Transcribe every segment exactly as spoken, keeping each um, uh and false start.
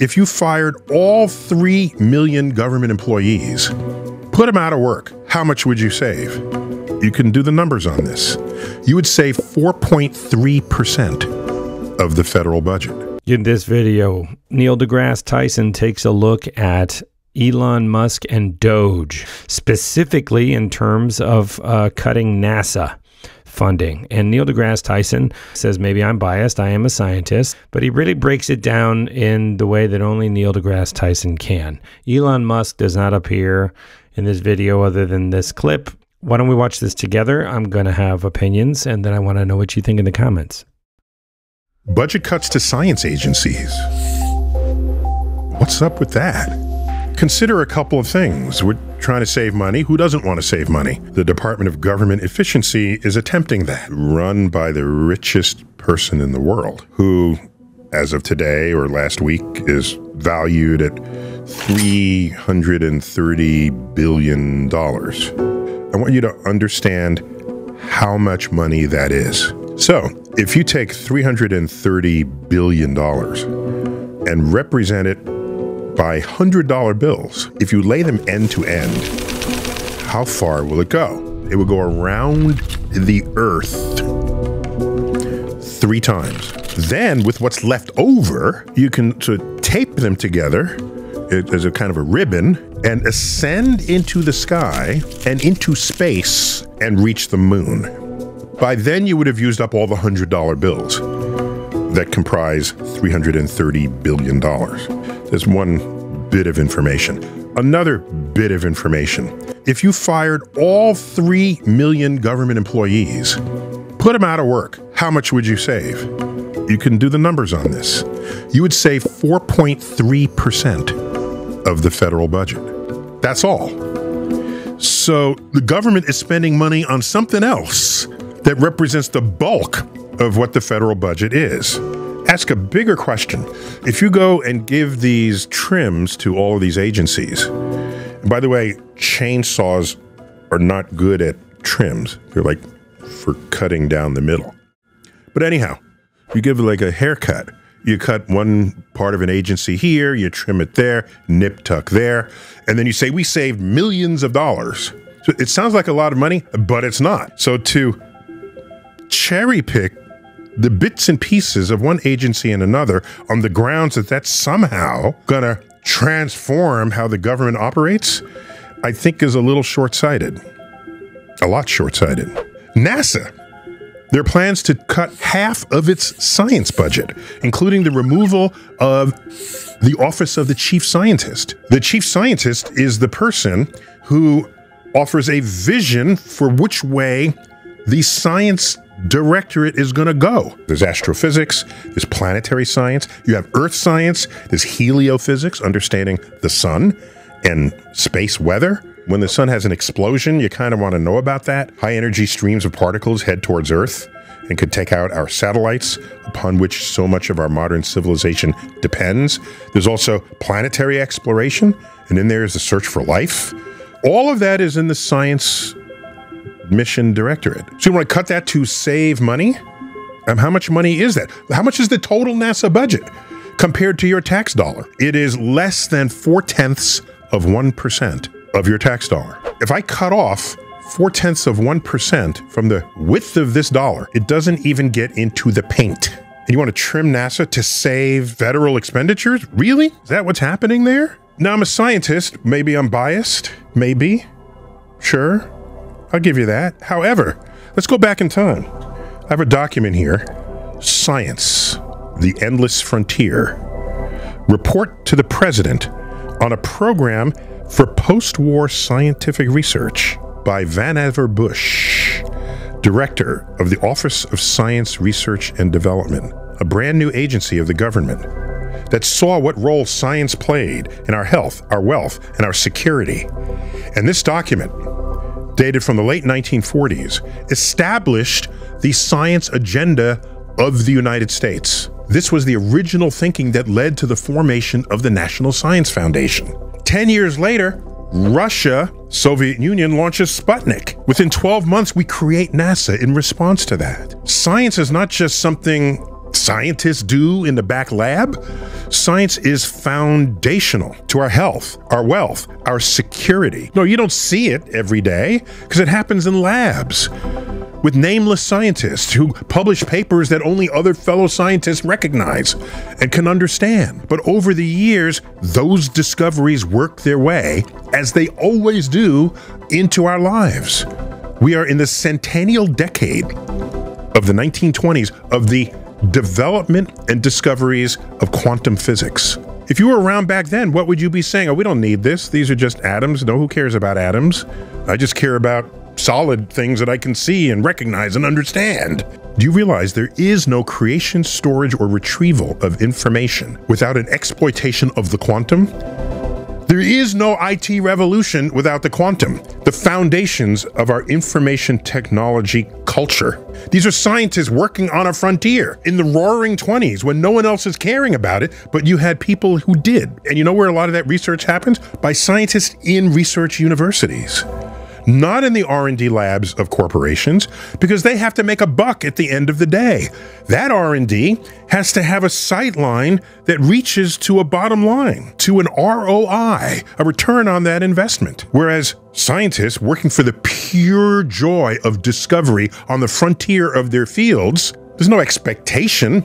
if you fired all three million government employees, put them out of work, how much would you save? You can do the numbers on this. You would save four point three percent of the federal budget. In this video, Neil deGrasse Tyson takes a look at Elon Musk and Doge, specifically in terms of uh, cutting NASA funding. And Neil deGrasse Tyson says, maybe I'm biased, I am a scientist, but he really breaks it down in the way that only Neil deGrasse Tyson can. Elon Musk does not appear in this video other than this clip. Why don't we watch this together? I'm going to have opinions, and then I want to know what you think in the comments. Budget cuts to science agencies. What's up with that? Consider a couple of things. We're trying to save money. Who doesn't want to save money? The Department of Government Efficiency is attempting that, run by the richest person in the world, who, as of today or last week, is valued at three hundred thirty billion dollars. I want you to understand how much money that is. So, if you take three hundred thirty billion dollars and represent it by one hundred dollar bills, if you lay them end to end, how far will it go? It will go around the earth three times. Then with what's left over, you can sort of tape them together as a kind of a ribbon and ascend into the sky and into space and reach the moon. By then you would have used up all the one hundred dollar bills that comprise three hundred thirty billion dollars. There's one bit of information. Another bit of information. If you fired all three million government employees, put them out of work, how much would you save? You can do the numbers on this. You would save four point three percent of the federal budget. That's all. So the government is spending money on something else that represents the bulk of what the federal budget is. Ask a bigger question. If you go and give these trims to all of these agencies, and by the way, chainsaws are not good at trims. They're like for cutting down the middle. But anyhow, you give like a haircut. You cut one part of an agency here, you trim it there, nip tuck there, and then you say, we saved millions of dollars. So it sounds like a lot of money, but it's not. So to cherry pick the bits and pieces of one agency and another on the grounds that that's somehow gonna transform how the government operates, I think is a little short-sighted. A lot short-sighted. NASA, their plans to cut half of its science budget, including the removal of the office of the chief scientist. The chief scientist is the person who offers a vision for which way the science directorate is going to go. There's astrophysics, there's planetary science, you have earth science, there's heliophysics, understanding the sun and space weather. When the sun has an explosion, you kind of want to know about that. High energy streams of particles head towards Earth and could take out our satellites, upon which so much of our modern civilization depends. There's also planetary exploration, and in there is the search for life. All of that is in the science mission directorate. So you want to cut that to save money? Um, how much money is that? How much is the total NASA budget compared to your tax dollar? It is less than four-tenths of one percent of your tax dollar. If I cut off four-tenths of one percent from the width of this dollar, it doesn't even get into the paint. And you want to trim NASA to save federal expenditures? Really? Is that what's happening there? Now, I'm a scientist. Maybe I'm biased. Maybe. Sure. I'll give you that. However, let's go back in time. I have a document here, Science, The Endless Frontier. Report to the President on a Program for Post-War Scientific Research by Vannevar Bush, Director of the Office of Science Research and Development, a brand new agency of the government that saw what role science played in our health, our wealth, and our security. And this document, dated from the late nineteen forties, established the science agenda of the United States. This was the original thinking that led to the formation of the National Science Foundation. Ten years later, Russia, Soviet Union, launches Sputnik. Within twelve months, we create NASA in response to that. Science is not just something scientists do in the back lab? Science is foundational to our health, our wealth, our security. No, you don't see it every day because it happens in labs with nameless scientists who publish papers that only other fellow scientists recognize and can understand. But over the years, those discoveries work their way, as they always do, into our lives. We are in the centennial decade of the nineteen twenties of the development and discoveries of quantum physics. If you were around back then, what would you be saying? Oh, we don't need this. These are just atoms. No, who cares about atoms? I just care about solid things that I can see and recognize and understand. Do you realize there is no creation, storage, or retrieval of information without an exploitation of the quantum? There is no I T revolution without the quantum, the foundations of our information technology culture. These are scientists working on a frontier in the roaring twenties when no one else is caring about it, but you had people who did. And you know where a lot of that research happens? By scientists in research universities. Not in the R and D labs of corporations, because they have to make a buck at the end of the day. That R and D has to have a sight line that reaches to a bottom line, to an R O I, a return on that investment. Whereas scientists working for the pure joy of discovery on the frontier of their fields, there's no expectation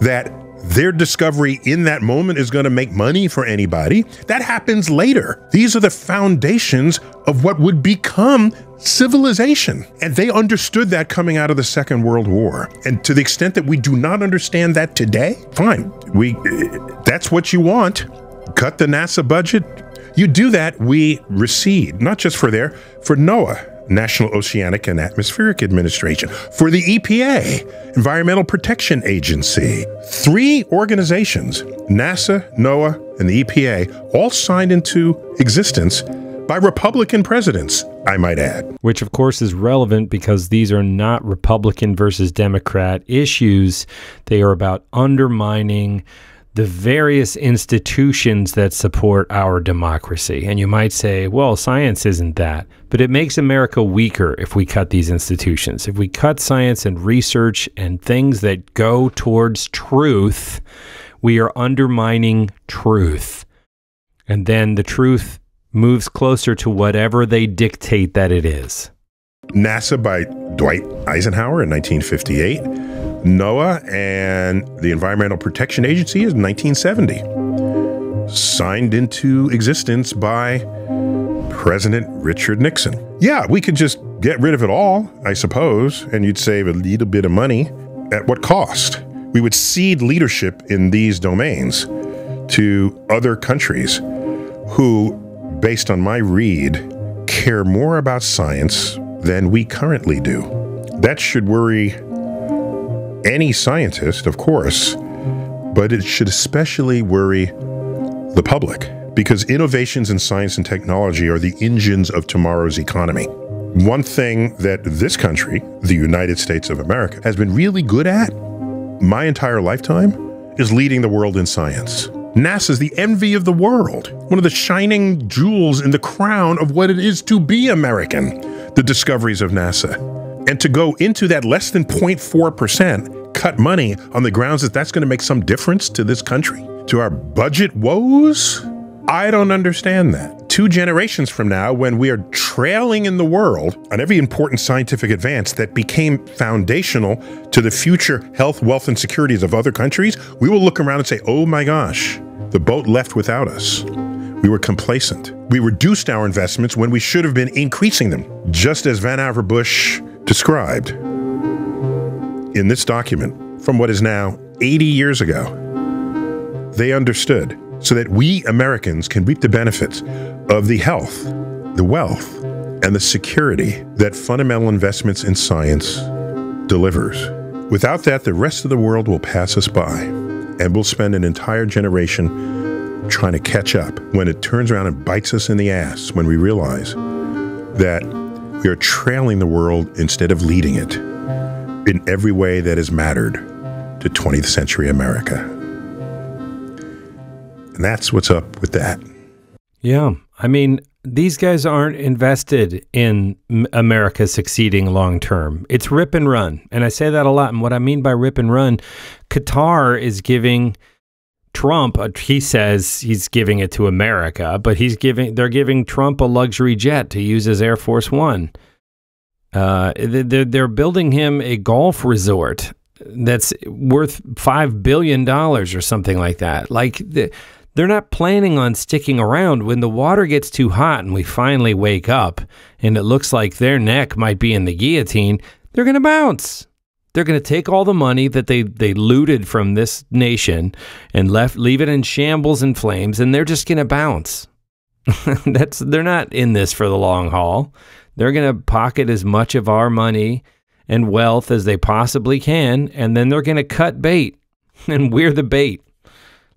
that their discovery in that moment is going to make money for anybody. That happens later. These are the foundations of what would become civilization. And they understood that coming out of the Second World War. And to the extent that we do not understand that today, fine. We, that's what you want. Cut the NASA budget. You do that, we recede. Not just for there, for NOAA. National Oceanic and Atmospheric Administration, for the E P A, Environmental Protection Agency. Three organizations, NASA, NOAA, and the E P A, all signed into existence by Republican presidents, I might add. Which, of course, is relevant because these are not Republican versus Democrat issues. They are about undermining the various institutions that support our democracy. And you might say, well, science isn't that, but it makes America weaker if we cut these institutions. If we cut science and research and things that go towards truth, we are undermining truth. And then the truth moves closer to whatever they dictate that it is. NASA by Dwight Eisenhower in nineteen fifty-eight, NOAA and the Environmental Protection Agency is nineteen seventy, signed into existence by President Richard Nixon. Yeah, we could just get rid of it all, I suppose, and you'd save a little bit of money. At what cost? We would cede leadership in these domains to other countries who, based on my read, care more about science than we currently do. That should worry any scientist, of course, but it should especially worry the public, because innovations in science and technology are the engines of tomorrow's economy. One thing that this country, the United States of America, has been really good at my entire lifetime is leading the world in science. NASA's the envy of the world, one of the shining jewels in the crown of what it is to be American, the discoveries of NASA. And to go into that less than zero point four percent cut money on the grounds that that's going to make some difference to this country, to our budget woes? I don't understand that. Two generations from now, when we are trailing in the world on every important scientific advance that became foundational to the future health, wealth, and securities of other countries, we will look around and say, oh my gosh, the boat left without us. We were complacent. We reduced our investments when we should have been increasing them, just as Vannevar Bush described in this document from what is now eighty years ago. They understood, so that we Americans can reap the benefits of the health, the wealth, and the security that fundamental investments in science delivers. Without that, the rest of the world will pass us by, and we'll spend an entire generation trying to catch up when it turns around and bites us in the ass, when we realize that we are trailing the world instead of leading it in every way that has mattered to twentieth century America. And that's what's up with that. Yeah. I mean, these guys aren't invested in America succeeding long term. It's rip and run. And I say that a lot. And what I mean by rip and run, Qatar is giving Trump, he says he's giving it to America, but he's giving, they're giving Trump a luxury jet to use as Air Force One. Uh, they're, they're building him a golf resort that's worth five billion dollars or something like that. Like, the, they're not planning on sticking around when the water gets too hot and we finally wake up and it looks like their neck might be in the guillotine. They're going to bounce. They're going to take all the money that they, they looted from this nation and left, leave it in shambles and flames, and they're just going to bounce. That's, they're not in this for the long haul. They're going to pocket as much of our money and wealth as they possibly can, and then they're going to cut bait, and we're the bait.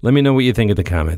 Let me know what you think in the comments.